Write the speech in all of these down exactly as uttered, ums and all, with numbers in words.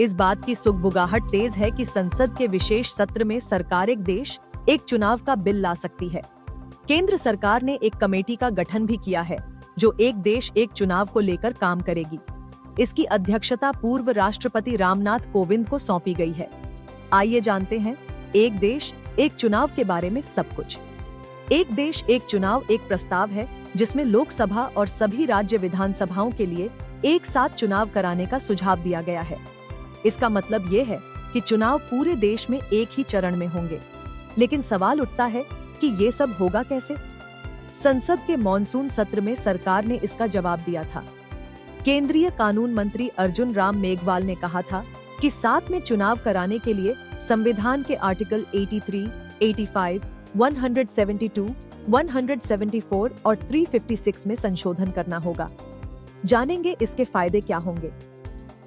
इस बात की सुगबुगाहट तेज है कि संसद के विशेष सत्र में सरकार एक देश एक चुनाव का बिल ला सकती है। केंद्र सरकार ने एक कमेटी का गठन भी किया है जो एक देश एक चुनाव को लेकर काम करेगी। इसकी अध्यक्षता पूर्व राष्ट्रपति रामनाथ कोविंद को सौंपी गई है। आइए जानते हैं एक देश एक चुनाव के बारे में सब कुछ। एक देश एक चुनाव एक प्रस्ताव है जिसमें लोकसभा और सभी राज्य विधानसभाओं के लिए एक साथ चुनाव कराने का सुझाव दिया गया है। इसका मतलब ये है कि चुनाव पूरे देश में एक ही चरण में होंगे, लेकिन सवाल उठता है कि ये सब होगा कैसे। संसद के मॉनसून सत्र में सरकार ने इसका जवाब दिया था। केंद्रीय कानून मंत्री अर्जुन राम मेघवाल ने कहा था कि साथ में चुनाव कराने के लिए संविधान के आर्टिकल तिरासी, पचासी, एक सौ बहत्तर, एक सौ चौहत्तर और तीन सौ छप्पन में संशोधन करना होगा। जानेंगे इसके फायदे क्या होंगे।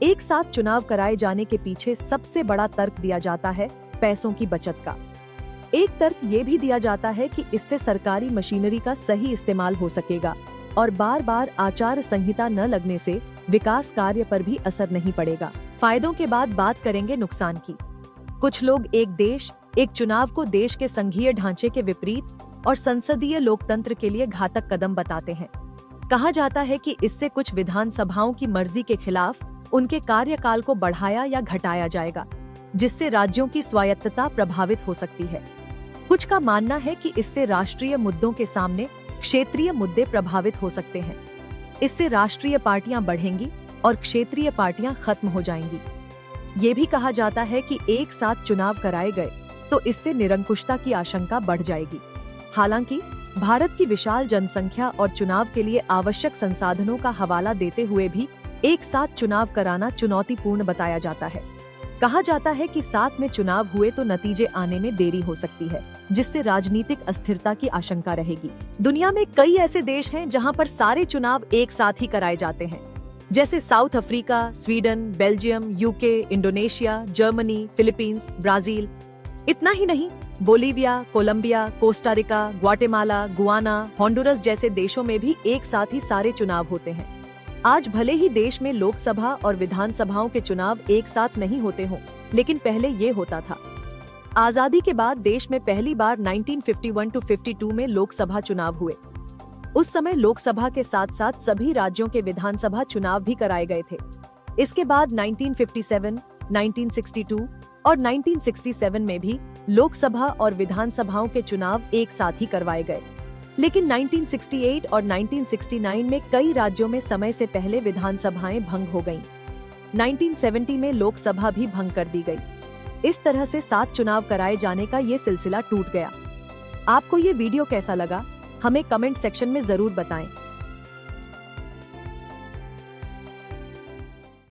एक साथ चुनाव कराए जाने के पीछे सबसे बड़ा तर्क दिया जाता है पैसों की बचत का। एक तर्क ये भी दिया जाता है कि इससे सरकारी मशीनरी का सही इस्तेमाल हो सकेगा और बार बार आचार संहिता न लगने से विकास कार्य पर भी असर नहीं पड़ेगा। फायदों के बाद बात करेंगे नुकसान की। कुछ लोग एक देश एक चुनाव को देश के संघीय ढांचे के विपरीत और संसदीय लोकतंत्र के लिए घातक कदम बताते हैं। कहा जाता है कि इससे कुछ विधानसभाओं की मर्जी के खिलाफ उनके कार्यकाल को बढ़ाया या घटाया जाएगा, जिससे राज्यों की स्वायत्तता प्रभावित हो सकती है। कुछ का मानना है कि इससे राष्ट्रीय मुद्दों के सामने क्षेत्रीय मुद्दे प्रभावित हो सकते हैं। इससे राष्ट्रीय पार्टियां बढ़ेंगी और क्षेत्रीय पार्टियां खत्म हो जाएंगी। ये भी कहा जाता है कि एक साथ चुनाव कराए गए तो इससे निरंकुशता की आशंका बढ़ जाएगी। हालांकि भारत की विशाल जनसंख्या और चुनाव के लिए आवश्यक संसाधनों का हवाला देते हुए भी एक साथ चुनाव कराना चुनौतीपूर्ण बताया जाता है। कहा जाता है कि साथ में चुनाव हुए तो नतीजे आने में देरी हो सकती है, जिससे राजनीतिक अस्थिरता की आशंका रहेगी। दुनिया में कई ऐसे देश हैं जहां पर सारे चुनाव एक साथ ही कराए जाते हैं, जैसे South Africa, Sweden, Belgium, UK, Indonesia, Germany, Philippines, Brazil. इतना ही नहीं, Bolivia, Colombia, Costa Rica, Guatemala, Guyana, Honduras जैसे देशों में भी एक साथ ही सारे चुनाव होते हैं। आज भले ही देश में लोकसभा और विधानसभाओं के चुनाव एक साथ नहीं होते हों, लेकिन पहले ये होता था। आजादी के बाद देश में पहली बार उन्नीस सौ इक्यावन से बावन में लोकसभा चुनाव हुए। उस समय लोकसभा के साथ साथ सभी राज्यों के विधानसभा चुनाव भी कराए गए थे। इसके बाद उन्नीस सौ सत्तावन, उन्नीस सौ बासठ और उन्नीस सौ सड़सठ में भी लोकसभा और विधानसभाओं के चुनाव एक साथ ही करवाए गए, लेकिन उन्नीस सौ अड़सठ और उन्नीस सौ उनहत्तर में कई राज्यों में समय से पहले विधानसभाएं भंग हो गईं। उन्नीस सौ सत्तर में लोकसभा भी भंग कर दी गई। इस तरह से सात चुनाव कराए जाने का ये सिलसिला टूट गया। आपको ये वीडियो कैसा लगा, हमें कमेंट सेक्शन में जरूर बताएं।